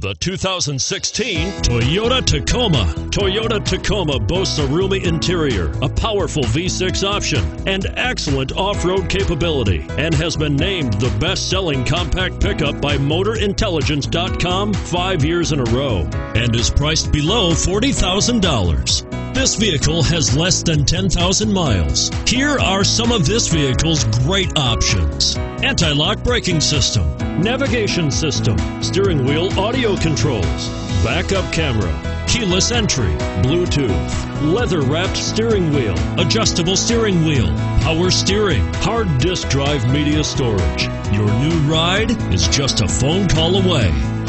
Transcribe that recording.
The 2016 Toyota Tacoma. Toyota Tacoma boasts a roomy interior, a powerful V6 option, and excellent off-road capability, and has been named the best-selling compact pickup by MotorIntelligence.com 5 years in a row, and is priced below $40,000. This vehicle has less than 10,000 miles. Here are some of this vehicle's great options: anti-lock braking system, navigation system, steering wheel audio controls, backup camera, keyless entry, Bluetooth, leather-wrapped steering wheel, adjustable steering wheel, power steering, hard disk drive media storage. Your new ride is just a phone call away.